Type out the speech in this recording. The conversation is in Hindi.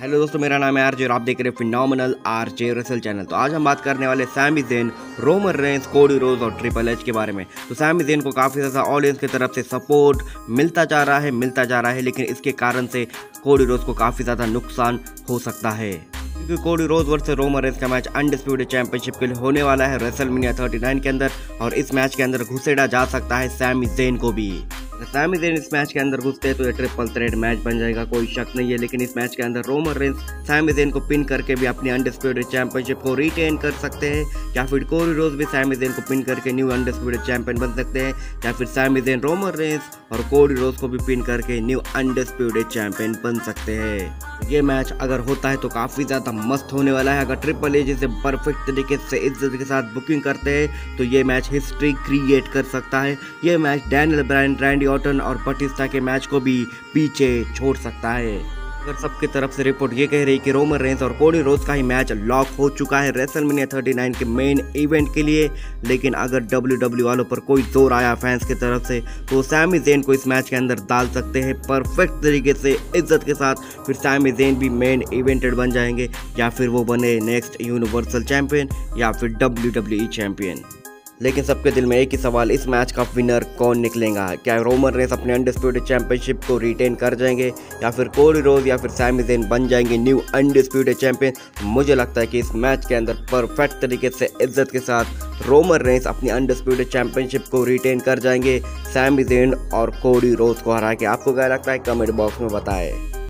हेलो दोस्तों, मेरा नाम है आरजे और आप देख रहे हैं फिनोमिनल आरजे रेसल चैनल। तो आज हम बात करने वाले सैमी ज़ेन, रोमन रेंस, कोडी रोज और ट्रिपल एच के बारे में। तो सैमी ज़ेन को काफ़ी ज़्यादा ऑडियंस की तरफ से सपोर्ट मिलता जा रहा है, लेकिन इसके कारण से कोडी रोज को काफ़ी ज़्यादा नुकसान हो सकता है, क्योंकि Cody Rhodes versus Roman Reigns का मैच अनडिस्प्यूटेड चैंपियनशिप के लिए होने वाला है रेसलमेनिया 39 के अंदर। और इस मैच के अंदर घुसेड़ा जा सकता है सैमी ज़ेन को भी। सैमी ज़ेन इस मैच के अंदर घुसते हैं तो ये ट्रिपल थ्रेट मैच बन जाएगा, कोई शक नहीं है। लेकिन इस मैच के अंदर रोमन रेंस सैमी ज़ेन को पिन करके भी अपनी अनडिस्प्यूटेड चैंपियनशिप को रिटेन कर सकते हैं, या फिर कोडी रोज भी सैमी ज़ेन को पिन करके न्यू अनडिस्प्यूटेड चैंपियन बन सकते हैं, या फिर सैमी ज़ेन रोमन रेंस और कोडी रोज को भी पिन करके न्यू अनडिस्प्यूटेड चैंपियन बन सकते हैं। ये मैच अगर होता है तो काफ़ी ज़्यादा मस्त होने वाला है। अगर ट्रिपल एच इसे परफेक्ट तरीके से इज्जत के साथ बुकिंग करते हैं तो ये मैच हिस्ट्री क्रिएट कर सकता है। ये match Daniel Bryan, Randy Orton और बटिस्टा के मैच को भी पीछे छोड़ सकता है। अगर सबकी तरफ से रिपोर्ट ये कह रही कि रोमन रेंस और कोडी रोज का ही मैच लॉक हो चुका है रेसलमेनिया 39 के मेन इवेंट के लिए, लेकिन अगर WWE वालों पर कोई जोर आया फैंस की तरफ से तो सैमी ज़ेन को इस मैच के अंदर डाल सकते हैं परफेक्ट तरीके से इज्जत के साथ। फिर सैमी ज़ेन भी मेन इवेंटेड बन जाएंगे, या फिर वो बने नेक्स्ट यूनिवर्सल चैम्पियन या फिर WWE चैम्पियन। लेकिन सबके दिल में एक ही सवाल, इस मैच का विनर कौन निकलेगा? क्या रोमन रेंस अपने अनडिस्प्यूटेड चैंपियनशिप को रिटेन कर जाएंगे, या फिर कोडी रोज या फिर सैमी ज़ेन बन जाएंगे न्यू अनडिस्प्यूटेड चैंपियन? मुझे लगता है कि इस मैच के अंदर परफेक्ट तरीके से इज्जत के साथ रोमन रेंस अपनी अनडिस्प्यूटेड चैंपियनशिप को रिटेन कर जाएंगे सैमी ज़ेन और कोडी रोज को हरा के। आपको क्या लगता है कमेंट बॉक्स में बताएं।